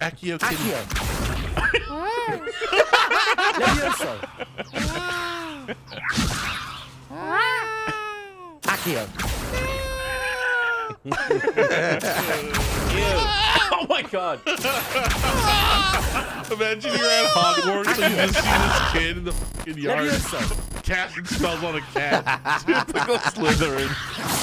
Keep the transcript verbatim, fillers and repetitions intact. Accio. Accio. Oh my god. Imagine you're at Hogwarts and you just see this kid in the fucking yard casting spells on a cat. Typical Slytherin.